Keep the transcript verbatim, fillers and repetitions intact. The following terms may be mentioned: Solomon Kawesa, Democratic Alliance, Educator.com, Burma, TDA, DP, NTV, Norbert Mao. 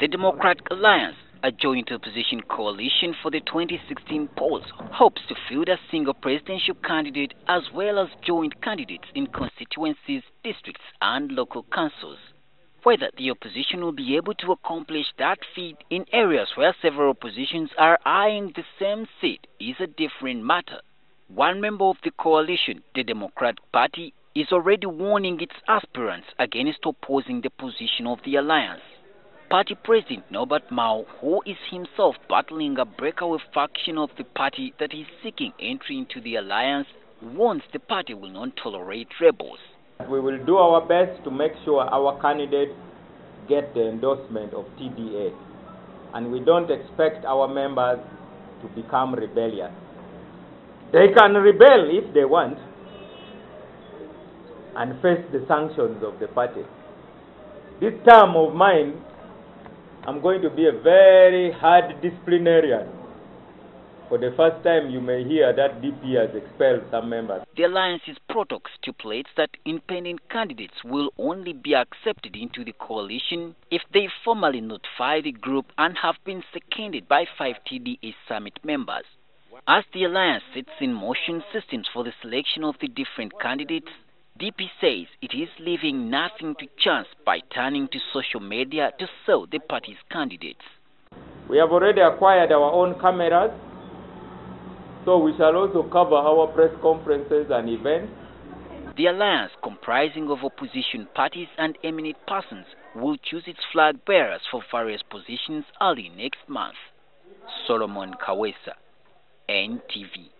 The Democratic Alliance, a joint opposition coalition for the twenty sixteen polls, hopes to field a single presidential candidate as well as joint candidates in constituencies, districts and local councils. Whether the opposition will be able to accomplish that feat in areas where several oppositions are eyeing the same seat is a different matter. One member of the coalition, the Democratic Party, is already warning its aspirants against opposing the position of the alliance. Party President Norbert Mao, who is himself battling a breakaway faction of the party that is seeking entry into the alliance, warns the party will not tolerate rebels. We will do our best to make sure our candidates get the endorsement of T D A, and we don't expect our members to become rebellious. They can rebel if they want and face the sanctions of the party. This term of mine, I'm going to be a very hard disciplinarian. For the first time, you may hear that D P has expelled some members. The Alliance's protocol stipulates that independent candidates will only be accepted into the coalition if they formally notify the group and have been seconded by five T D A summit members. As the Alliance sets in motion systems for the selection of the different candidates, D P says it is leaving nothing to chance by turning to social media to sell the party's candidates. We have already acquired our own cameras, so we shall also cover our press conferences and events. The alliance, comprising of opposition parties and eminent persons, will choose its flag bearers for various positions early next month. Solomon Kawesa, N T V.